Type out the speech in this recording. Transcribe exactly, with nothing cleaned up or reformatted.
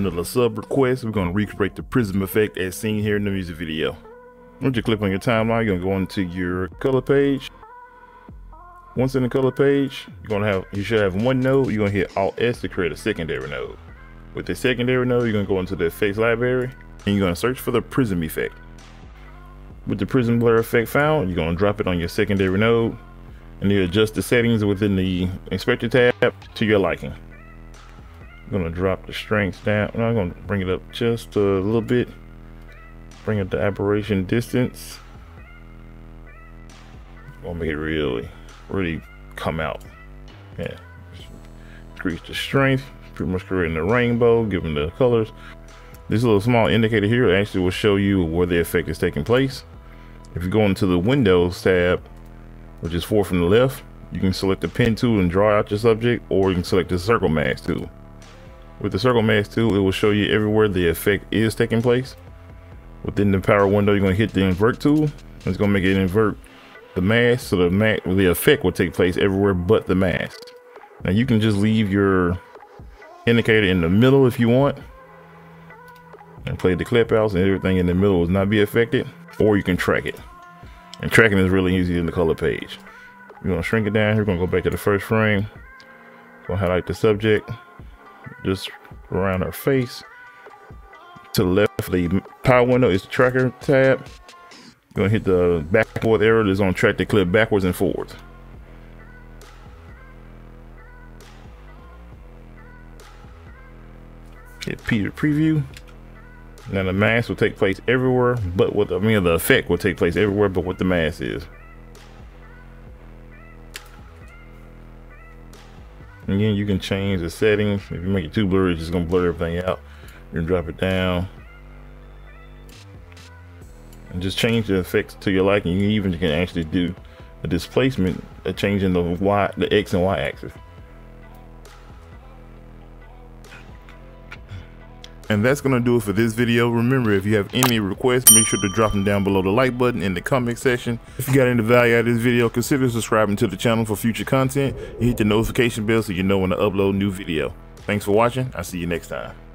another sub request. We're going to recreate the prism effect as seen here in the music video. Once you click on your timeline, you're going to go into your color page. Once in the color page, you're going to have, you should have one node. You're going to hit Alt S to create a secondary node. With the secondary node, you're going to go into the effects library and you're going to search for the prism effect. With the prism blur effect found, you're going to drop it on your secondary node and you adjust the settings within the inspector tab to your liking. I'm going to drop the strength down. I'm going to bring it up just a little bit. Bring up the aberration distance. I'm going to make it really, really come out. Yeah. Increase the strength. Pretty much creating the rainbow, giving the colors. This little small indicator here actually will show you where the effect is taking place. If you go into the Windows tab, which is four from the left, you can select the pen tool and draw out your subject, or you can select the circle mask tool. With the circle mask tool, it will show you everywhere the effect is taking place. Within the power window, you're going to hit the invert tool. It's going to make it invert the mask, so the mask, the effect will take place everywhere but the mask. Now you can just leave your indicator in the middle if you want, and play the clip outs, and everything in the middle will not be affected. Or you can track it, and tracking is really easy in the color page. We're going to shrink it down. We're going to go back to the first frame. Going to highlight the subject. Just around our face. To the left of the power window is the tracker tab. You're going to hit the back and forth arrow that's on track the clip backwards and forwards. Hit P to preview. Now the mask will take place everywhere but what the, I mean the effect will take place everywhere but what the mask is. Again, you can change the settings. If you make it too blurry, it's just gonna blur everything out. You can drop it down and just change the effects to your liking. You even you can actually do a displacement, a change in the y, the x and y axis. And that's gonna do it for this video. Remember, if you have any requests, make sure to drop them down below the like button in the comment section. If you got any value out of this video, consider subscribing to the channel for future content and hit the notification bell so you know when to upload new video. Thanks for watching. I'll see you next time.